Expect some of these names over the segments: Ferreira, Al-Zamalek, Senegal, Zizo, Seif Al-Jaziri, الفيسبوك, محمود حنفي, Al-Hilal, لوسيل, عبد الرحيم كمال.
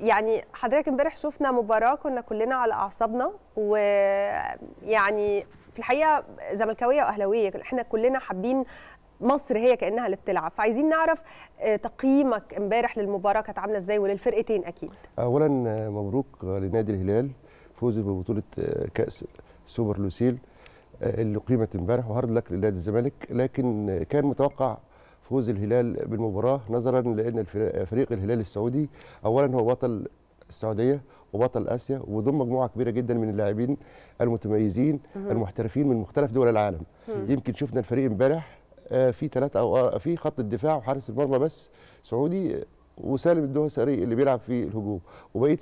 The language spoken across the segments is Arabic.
يعني حضرتك امبارح شفنا مباراة كنا كلنا على أعصابنا، ويعني في الحقيقة زملكاوية وأهلاوية احنا كلنا حابين مصر هي كأنها اللي بتلعب، فعايزين نعرف تقييمك امبارح للمباراة كانت عاملة ازاي وللفرقتين أكيد. أولا مبروك لنادي الهلال فوزه ببطولة كأس سوبر لوسيل اللي قيمت امبارح، وهارد لك لنادي الزمالك، لكن كان متوقع فوز الهلال بالمباراه نظرا لان فريق الهلال السعودي اولا هو بطل السعوديه وبطل اسيا، وضم مجموعه كبيره جدا من اللاعبين المتميزين المحترفين من مختلف دول العالم. يمكن شفنا الفريق امبارح في ثلاثه او في خط الدفاع وحارس المرمى بس سعودي وسالم الدوسري اللي بيلعب في الهجوم، وبقيه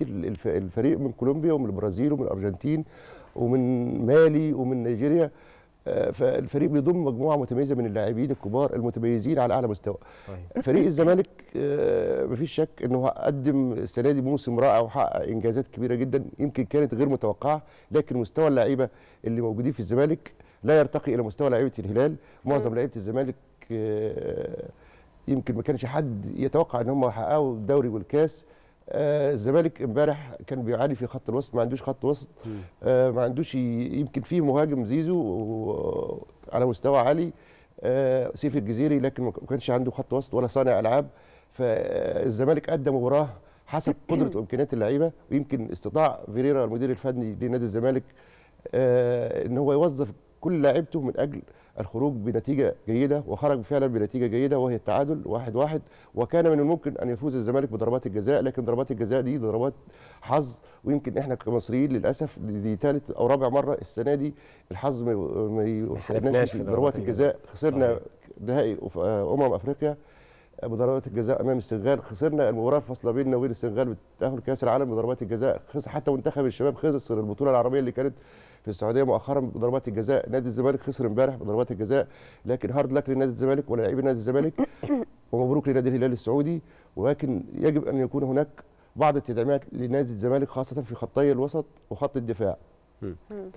الفريق من كولومبيا ومن البرازيل ومن الارجنتين ومن مالي ومن نيجيريا، فالفريق بيضم مجموعه متميزه من اللاعبين الكبار المتميزين على اعلى مستوى. صحيح. فريق الزمالك مفيش شك انه قدم السنه دي موسم رائع وحقق انجازات كبيره جدا يمكن كانت غير متوقعه، لكن مستوى اللعيبه اللي موجودين في الزمالك لا يرتقي الى مستوى لعيبه الهلال. معظم لعيبه الزمالك يمكن ما كانش حد يتوقع ان هم يحققوا الدوري والكاس. الزمالك امبارح كان بيعاني في خط الوسط، ما عندوش خط وسط، ما عندوش يمكن فيه مهاجم زيزو على مستوى عالي، سيف الجزيري، لكن ما كانش عنده خط وسط ولا صانع العاب. فالزمالك قدم مباراه حسب قدره وامكانيات اللعيبه، ويمكن استطاع فيريرا المدير الفني لنادي الزمالك ان هو يوظف كل لاعبته من اجل الخروج بنتيجه جيده، وخرج فعلا بنتيجه جيده وهي التعادل 1-1. وكان من الممكن ان يفوز الزمالك بضربات الجزاء، لكن ضربات الجزاء دي ضربات حظ، ويمكن احنا كمصريين للاسف دي ثالث او رابع مره السنه دي الحظ ما يوفقناش في ضربات الجزاء. خسرنا نهائي افريقيا بضربات الجزاء امام السنغال، خسرنا المباراه الفاصله بيننا وبين السنغال بتاهل كاس العالم بضربات الجزاء، خسر حتى منتخب الشباب، خسر البطوله العربيه اللي كانت في السعوديه مؤخرا بضربات الجزاء، نادي الزمالك خسر امبارح بضربات الجزاء. لكن هارد لك لنادي الزمالك ولاعيبي نادي الزمالك ومبروك لنادي الهلال السعودي، ولكن يجب ان يكون هناك بعض التدعيمات لنادي الزمالك خاصه في خطي الوسط وخط الدفاع.